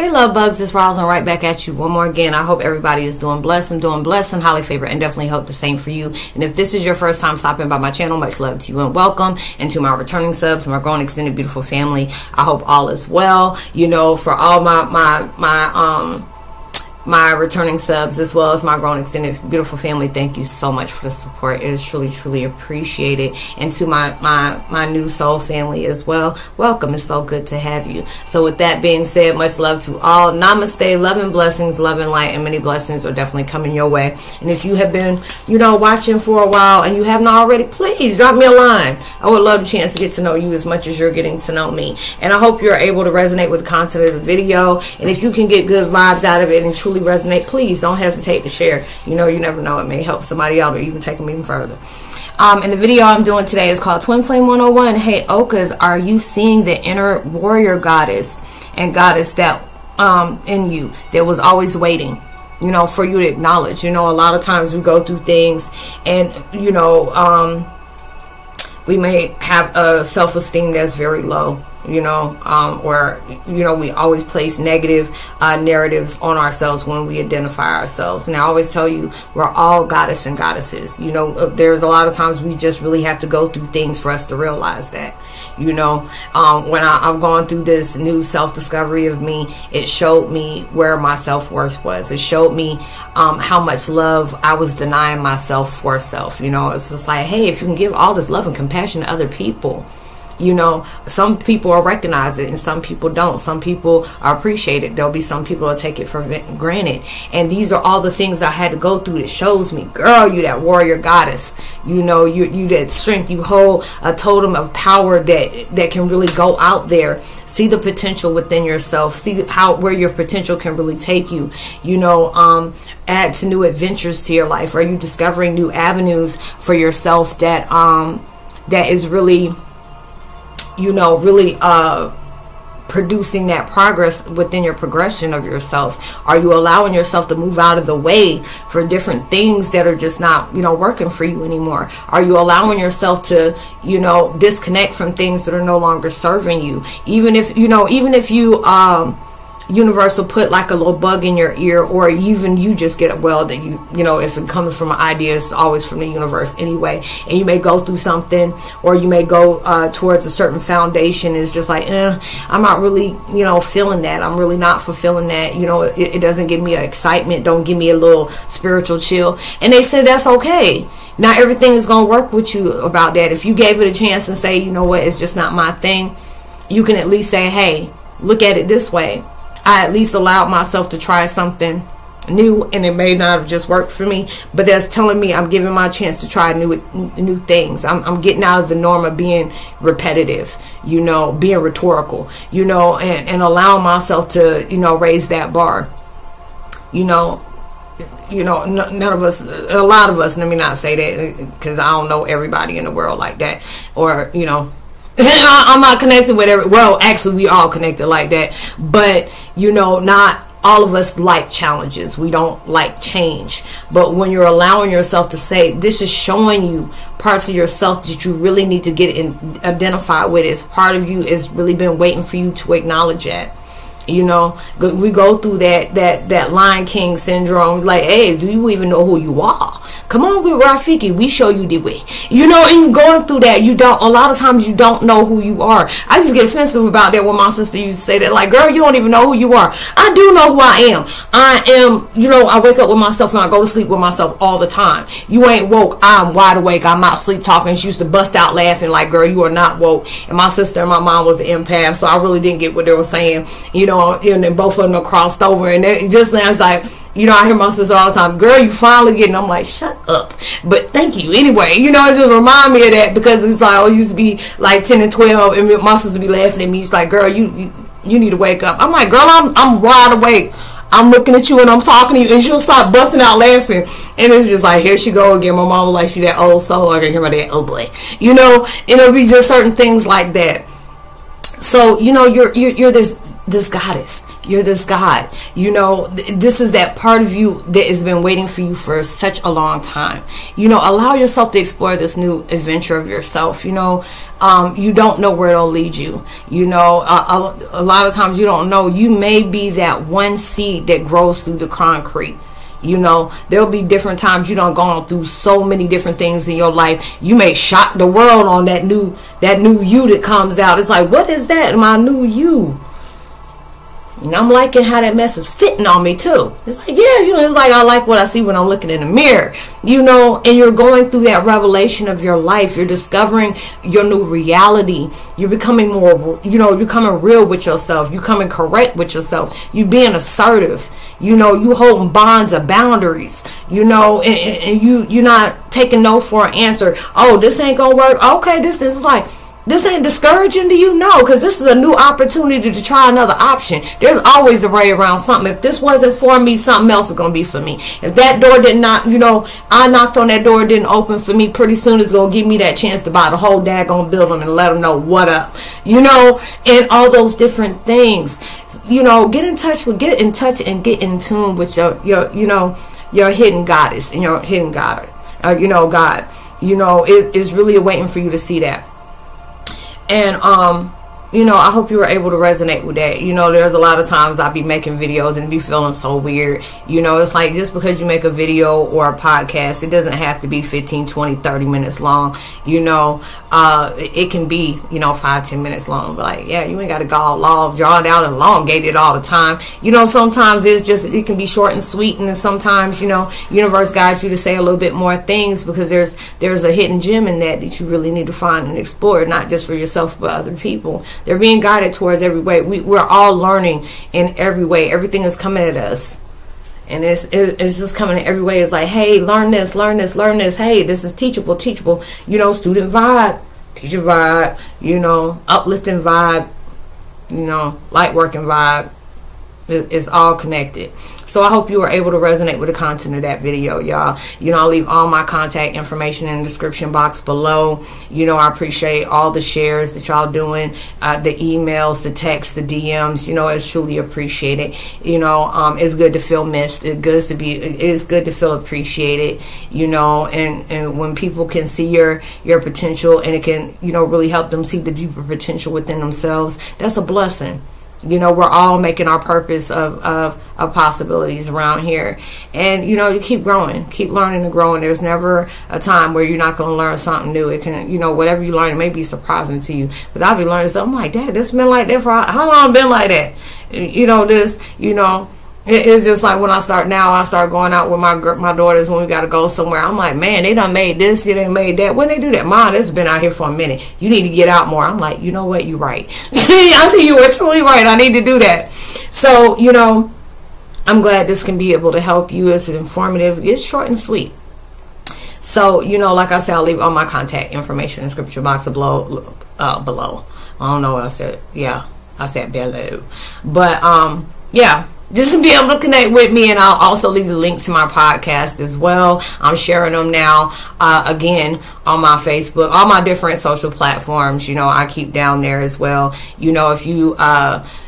Hey love bugs, it's Rosalyn right back at you one more again. I hope everybody is doing blessed and highly favored, and definitely hope the same for you. And if this is your first time stopping by my channel, much love to you and welcome. And to my returning subs, my growing extended beautiful family, I hope all is well. You know, for all my returning subs as well as my grown extended beautiful family, thank you so much for the support. It is truly appreciated. And to my new soul family as well, welcome. It's so good to have you. So with that being said, much love to all. Namaste, love and blessings, love and light, and many blessings are definitely coming your way. And if you have been, you know, watching for a while and you haven't already, please drop me a line. I would love the chance to get to know you as much as you're getting to know me. And I hope you're able to resonate with the content of the video. And if you can get good vibes out of it and truly resonate, please don't hesitate to share. You know, you never know, it may help somebody out or even take them even further. And the video I'm doing today is called Twin Flame 101. Heyokas, are you seeing the inner warrior goddess and goddess that in you that was always waiting, you know, for you to acknowledge? You know, a lot of times we go through things and, you know, we may have a self-esteem that's very low, you know, or, you know, we always place negative narratives on ourselves when we identify ourselves. And I always tell you, we're all goddess and goddesses. You know, there's a lot of times we just really have to go through things for us to realize that. You know, when I've gone through this new self-discovery of me, it showed me where my self-worth was. It showed me how much love I was denying myself for self. You know, it's just like, hey, if you can give all this love and compassion to other people, you know, some people will recognize it and some people don't. Some people are appreciated. There'll be some people that take it for granted. And these are all the things I had to go through that shows me, girl, you that warrior goddess. You know, you that strength. You hold a totem of power that can really go out there. See the potential within yourself. See where your potential can really take you. You know, add to new adventures to your life. Are you discovering new avenues for yourself that is really, you know, really producing that progress within your progression of yourself? Are you allowing yourself to move out of the way for different things that are just not, you know, working for you anymore? Are you allowing yourself to, you know, disconnect from things that are no longer serving you? Even if, you know, even if you universal put like a little bug in your ear, or even you just get it, well, that you know, if it comes from an idea, it's always from the universe anyway. And you may go through something, or you may go towards a certain foundation. It's just like, I'm not really, you know, feeling that. I'm really not fulfilling that. You know, it doesn't give me excitement. Don't give me a little spiritual chill. And they said that's okay. Not everything is going to work with you about that. If you gave it a chance and say, you know what, it's just not my thing, you can at least say, hey, look at it this way. I at least allowed myself to try something new, and it may not have just worked for me, but that's telling me I'm giving my chance to try new things. I'm getting out of the norm of being repetitive, you know, being rhetorical, you know, and allowing myself to, you know, raise that bar. You know, none of us, a lot of us, let me not say that because I don't know everybody in the world like that, or, you know, I'm not connected with every, well, actually we all connected like that, but you know, not all of us like challenges. We don't like change. But when you're allowing yourself to say, this is showing you parts of yourself that you really need to get in, identify with, as part of you is really been waiting for you to acknowledge that. You know, we go through that Lion King syndrome, like, hey, do you even know who you are? Come on with Rafiki, we show you the way. You know, and going through that, you don't, a lot of times you don't know who you are. I just get offensive about that when my sister used to say that, like, girl, you don't even know who you are. I do know who I am. You know, I wake up with myself and I go to sleep with myself all the time. You ain't woke, I'm wide awake, I'm out sleep talking. She used to bust out laughing like, girl, you are not woke. And my sister and my mom was the empath, so I really didn't get what they were saying, you know. And then both of them are crossed over, and just now it's like, you know, I hear my sister all the time, girl, you finally getting, I'm like, shut up, but thank you anyway. You know, it just remind me of that, because it's like, I used to be like 10 and 12, and my sister be laughing at me. She's like, girl, you need to wake up. I'm like, girl, I'm wide awake, I'm looking at you and I'm talking to you, and she'll start busting out laughing. And it's just like, here she go again. My mom was like, she that old soul. I can hear my dad, oh boy, you know. And it'll be just certain things like that. So, you know, you're this this goddess, you're this god, you know, this is that part of you that has been waiting for you for such a long time. You know, allow yourself to explore this new adventure of yourself. You know, you don't know where it'll lead you. You know, a lot of times you don't know. You may be that one seed that grows through the concrete. You know, there'll be different times you done gone through so many different things in your life. You may shock the world on that new you that comes out. It's like, what is that? My new you. And I'm liking how that mess is fitting on me too. It's like, yeah, you know, it's like I like what I see when I'm looking in the mirror. You know, and you're going through that revelation of your life. You're discovering your new reality. You're becoming more, you know, you're coming real with yourself. You're coming correct with yourself. You're being assertive. You know, you holding bonds of boundaries, you know, and you're not taking no for an answer. Oh, this ain't gonna work. Okay, this is like, this ain't discouraging to you, no, because this is a new opportunity to try another option. There's always a way around something. If this wasn't for me, something else is gonna be for me. If that door did not, you know, I knocked on that door, it didn't open for me, pretty soon it's gonna give me that chance to buy the whole daggone building and let them know what up, you know, and all those different things. You know, get in touch and get in tune with your you know, your hidden goddess and your hidden god, you know, God. You know, it's really waiting for you to see that. And, you know, I hope you were able to resonate with that. You know, there's a lot of times I'll be making videos and be feeling so weird. You know, it's like just because you make a video or a podcast, it doesn't have to be 15, 20, 30 minutes long. You know, it can be, you know, 5, 10 minutes long. But like, yeah, you ain't got to go all drawn out and elongated all the time. You know, sometimes it's just, it can be short and sweet. And then sometimes, you know, universe guides you to say a little bit more things because there's a hidden gem in that you really need to find and explore, not just for yourself, but other people. They're being guided towards every way. We're all learning in every way. Everything is coming at us. And it's just coming in every way. It's like, hey, learn this, learn this, learn this. Hey, this is teachable, teachable. You know, student vibe, teacher vibe, you know, uplifting vibe, you know, light working vibe. It's all connected. So I hope you were able to resonate with the content of that video, y'all. You know, I'll leave all my contact information in the description box below. You know, I appreciate all the shares that y'all doing, the emails, the texts, the DMs. You know, it's truly appreciated. You know, it's good to feel missed. It's good to feel appreciated. You know, and when people can see your potential and it can, you know, really help them see the deeper potential within themselves, that's a blessing. You know, we're all making our purpose of possibilities around here. And, you know, you keep growing, keep learning and growing. There's never a time where you're not going to learn something new. It can, you know, whatever you learn, it may be surprising to you. Because I'll be learning something like that. This been like that for how long been like that? You know, this, you know. It's just like when I start going out with my daughters when we got to go somewhere. I'm like, man, they done made this, they done made that. When they do that, Mom, this has been out here for a minute. You need to get out more. I'm like, you know what? You're right. I see you were truly right. I need to do that. So, you know, I'm glad this can be able to help you. It's informative. It's short and sweet. So, you know, like I said, I'll leave all my contact information in the description box below. I don't know what I said. Yeah, I said below. But, yeah. Just to be able to connect with me, and I'll also leave the links to my podcast as well. I'm sharing them now, again, on my Facebook, all my different social platforms, you know, I keep down there as well. You know, if you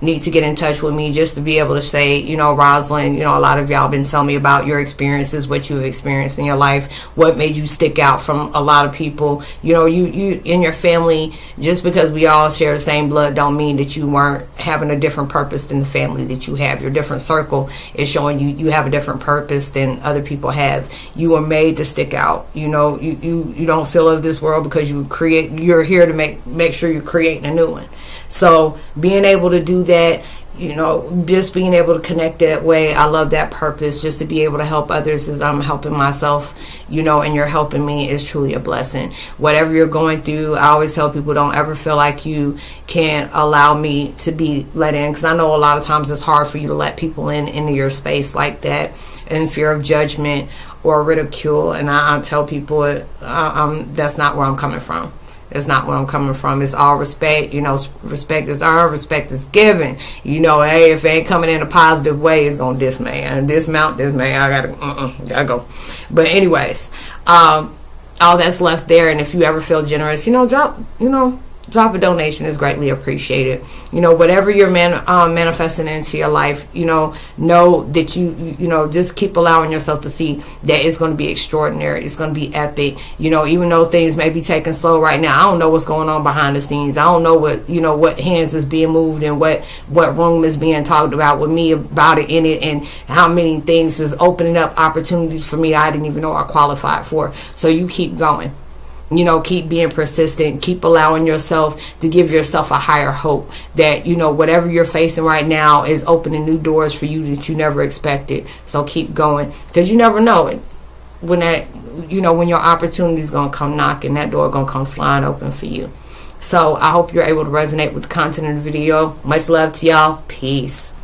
need to get in touch with me, just to be able to say, you know, Rosalyn, you know, a lot of y'all been telling me about your experiences, what you've experienced in your life, what made you stick out from a lot of people. You know, you in your family, just because we all share the same blood don't mean that you weren't having a different purpose than the family that you have. Your different circle is showing you have a different purpose than other people have. You were made to stick out. You know, you don't feel of this world because you're here to make sure you're creating a new one. So being able to do that, you know, just being able to connect that way, I love that purpose. Just to be able to help others as I'm helping myself, you know, and you're helping me is truly a blessing. Whatever you're going through, I always tell people, don't ever feel like you can't allow me to be let in, because I know a lot of times it's hard for you to let people into your space like that in fear of judgment or ridicule. And I tell people that's not where I'm coming from. That's not where I'm coming from. It's all respect. You know, respect is earned. Respect is given. You know, hey, if it ain't coming in a positive way, it's going to dismount this man. I gotta go. But anyways, all that's left there. And if you ever feel generous, you know, drop a donation is greatly appreciated. You know, whatever you're manifesting into your life, you know that you know, just keep allowing yourself to see that it's going to be extraordinary. It's going to be epic. You know, even though things may be taking slow right now, I don't know what's going on behind the scenes. I don't know what, you know, what hands is being moved and what room is being talked about with me about it in it, and how many things is opening up opportunities for me that I didn't even know I qualified for. So you keep going. You know, keep being persistent, keep allowing yourself to give yourself a higher hope that, you know, whatever you're facing right now is opening new doors for you that you never expected. So keep going, because you never know it when that, you know, when your opportunity is going to come knocking, that door going to come flying open for you. So I hope you're able to resonate with the content of the video. Much love to y'all. Peace.